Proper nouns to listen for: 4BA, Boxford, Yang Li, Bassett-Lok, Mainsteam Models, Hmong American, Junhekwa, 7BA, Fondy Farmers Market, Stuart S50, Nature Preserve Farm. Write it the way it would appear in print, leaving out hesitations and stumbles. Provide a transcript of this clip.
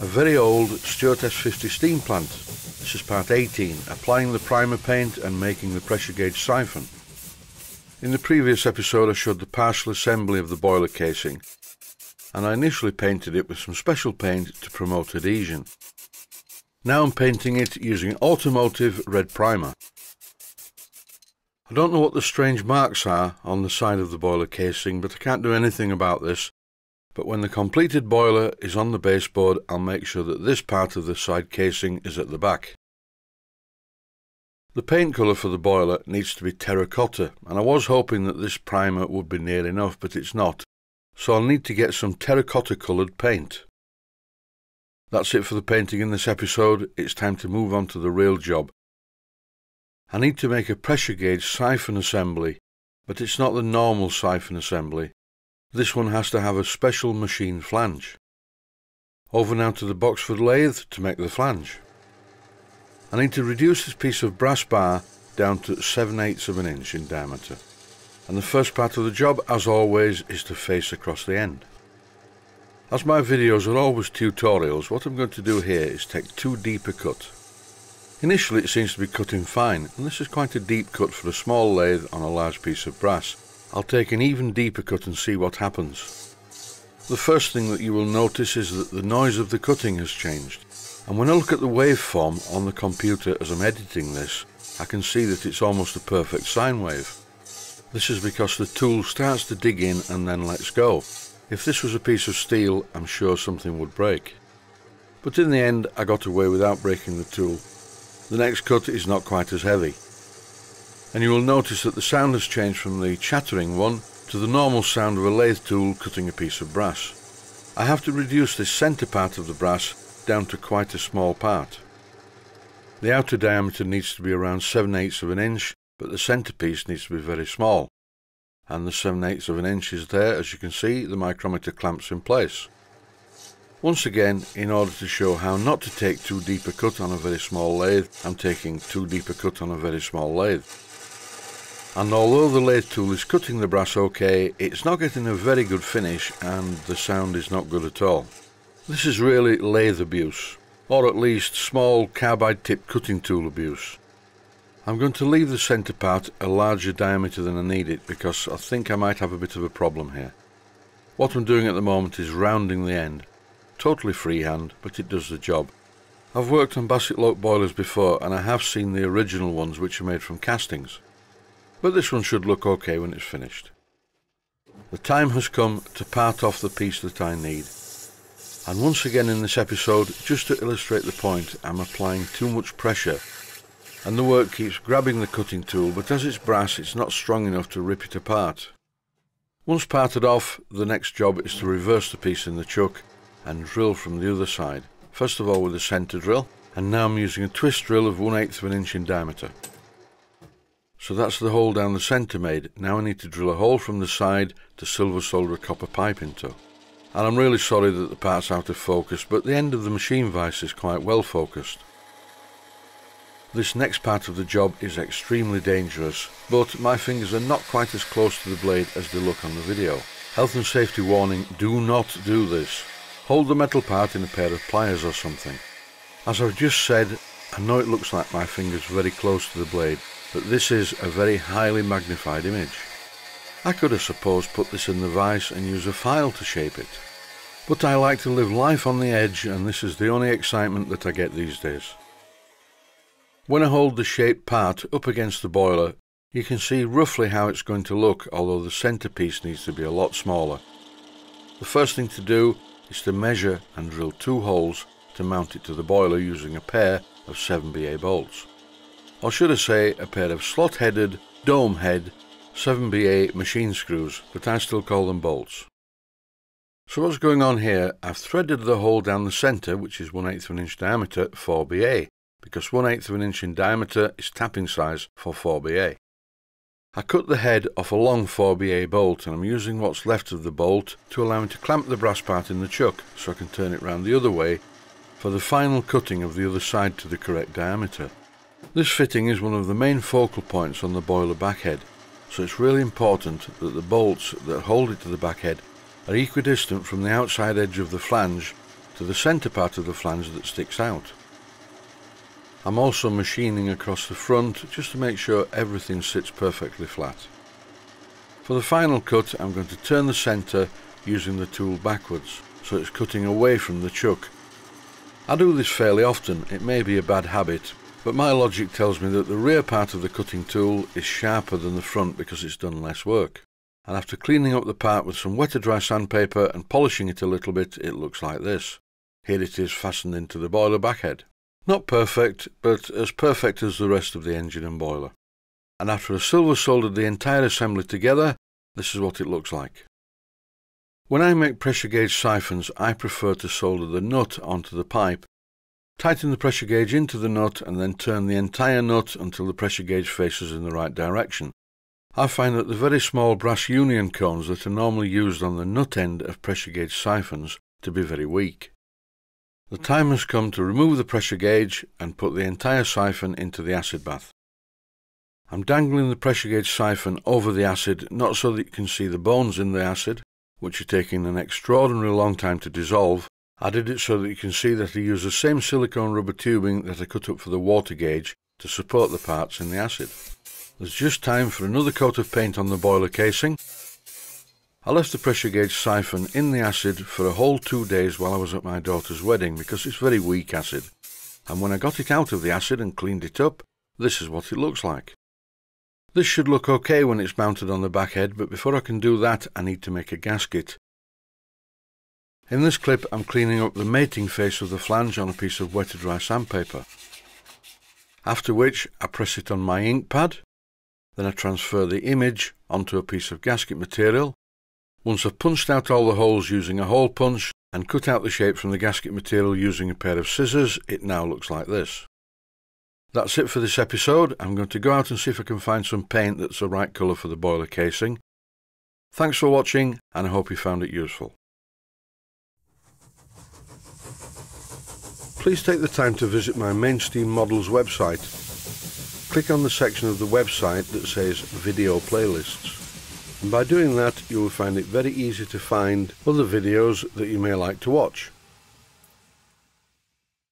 a very old Stuart S50 steam plant. This is part 18, applying the primer paint and making the pressure gauge siphon. In the previous episode I showed the partial assembly of the boiler casing, and I initially painted it with some special paint to promote adhesion. Now I'm painting it using automotive red primer. I don't know what the strange marks are on the side of the boiler casing, but I can't do anything about this. But when the completed boiler is on the baseboard, I'll make sure that this part of the side casing is at the back. The paint colour for the boiler needs to be terracotta, and I was hoping that this primer would be near enough, but it's not. So I'll need to get some terracotta coloured paint. That's it for the painting in this episode. It's time to move on to the real job. I need to make a pressure gauge siphon assembly, but it's not the normal siphon assembly. This one has to have a special machine flange. Over now to the Boxford lathe to make the flange. I need to reduce this piece of brass bar down to 7/8 of an inch in diameter. And the first part of the job, as always, is to face across the end. As my videos are always tutorials, what I'm going to do here is take too deep a cut. Initially it seems to be cutting fine, and this is quite a deep cut for a small lathe on a large piece of brass. I'll take an even deeper cut and see what happens. The first thing that you will notice is that the noise of the cutting has changed, and when I look at the waveform on the computer as I'm editing this, I can see that it's almost a perfect sine wave. This is because the tool starts to dig in and then lets go. If this was a piece of steel, I'm sure something would break. But in the end, I got away without breaking the tool. The next cut is not quite as heavy. And you will notice that the sound has changed from the chattering one to the normal sound of a lathe tool cutting a piece of brass. I have to reduce this centre part of the brass down to quite a small part. The outer diameter needs to be around 7/8 of an inch, but the centrepiece needs to be very small. And the 7/8 of an inch is there. As you can see, the micrometer clamps in place. Once again, in order to show how not to take too deep a cut on a very small lathe, I'm taking too deep a cut on a very small lathe. And although the lathe tool is cutting the brass okay, it's not getting a very good finish and the sound is not good at all. This is really lathe abuse, or at least small carbide tip cutting tool abuse. I'm going to leave the centre part a larger diameter than I need it because I think I might have a bit of a problem here. What I'm doing at the moment is rounding the end. Totally freehand, but it does the job. I've worked on Bassett-Lok boilers before and I have seen the original ones which are made from castings. But this one should look okay when it's finished. The time has come to part off the piece that I need. And once again in this episode, just to illustrate the point, I'm applying too much pressure. And the work keeps grabbing the cutting tool, but as it's brass it's not strong enough to rip it apart. Once parted off, the next job is to reverse the piece in the chuck and drill from the other side. First of all with a centre drill, and now I'm using a twist drill of 1/8 of an inch in diameter. So that's the hole down the centre made. Now I need to drill a hole from the side to silver solder a copper pipe into. And I'm really sorry that the part's out of focus, but the end of the machine vise is quite well focused. This next part of the job is extremely dangerous, but my fingers are not quite as close to the blade as they look on the video. Health and safety warning, do not do this. Hold the metal part in a pair of pliers or something. As I've just said, I know it looks like my fingers very close to the blade, but this is a very highly magnified image. I could, I suppose, put this in the vise and use a file to shape it. But I like to live life on the edge, and this is the only excitement that I get these days. When I hold the shaped part up against the boiler, you can see roughly how it's going to look, although the centrepiece needs to be a lot smaller. The first thing to do is to measure and drill 2 holes to mount it to the boiler using a pair of 7BA bolts. Or should I say, a pair of slot-headed, dome-head, 7BA machine screws, but I still call them bolts. So what's going on here? I've threaded the hole down the centre, which is 1/8 of an inch diameter, 4BA. Because 1/8 of an inch in diameter is tapping size for 4BA. I cut the head off a long 4BA bolt, and I'm using what's left of the bolt to allow me to clamp the brass part in the chuck so I can turn it round the other way for the final cutting of the other side to the correct diameter. This fitting is one of the main focal points on the boiler backhead, so it's really important that the bolts that hold it to the backhead are equidistant from the outside edge of the flange to the centre part of the flange that sticks out. I'm also machining across the front just to make sure everything sits perfectly flat. For the final cut, I'm going to turn the centre using the tool backwards, so it's cutting away from the chuck. I do this fairly often, it may be a bad habit, but my logic tells me that the rear part of the cutting tool is sharper than the front because it's done less work. And after cleaning up the part with some wet or dry sandpaper and polishing it a little bit, it looks like this. Here it is fastened into the boiler backhead. Not perfect, but as perfect as the rest of the engine and boiler. And after I silver soldered the entire assembly together, this is what it looks like. When I make pressure gauge siphons, I prefer to solder the nut onto the pipe. Tighten the pressure gauge into the nut and then turn the entire nut until the pressure gauge faces in the right direction. I find that the very small brass union cones that are normally used on the nut end of pressure gauge siphons to be very weak. The time has come to remove the pressure gauge and put the entire siphon into the acid bath. I'm dangling the pressure gauge siphon over the acid, not so that you can see the bones in the acid, which are taking an extraordinarily long time to dissolve. I did it so that you can see that I use the same silicone rubber tubing that I cut up for the water gauge to support the parts in the acid. There's just time for another coat of paint on the boiler casing. I left the pressure gauge siphon in the acid for a whole 2 days while I was at my daughter's wedding because it's very weak acid. And when I got it out of the acid and cleaned it up, this is what it looks like. This should look okay when it's mounted on the backhead, but before I can do that I need to make a gasket. In this clip I'm cleaning up the mating face of the flange on a piece of wet or dry sandpaper. After which I press it on my ink pad, then I transfer the image onto a piece of gasket material. Once I've punched out all the holes using a hole punch and cut out the shape from the gasket material using a pair of scissors, it now looks like this. That's it for this episode. I'm going to go out and see if I can find some paint that's the right colour for the boiler casing. Thanks for watching, and I hope you found it useful. Please take the time to visit my Mainsteam Models website. Click on the section of the website that says Video Playlists. And by doing that, you will find it very easy to find other videos that you may like to watch.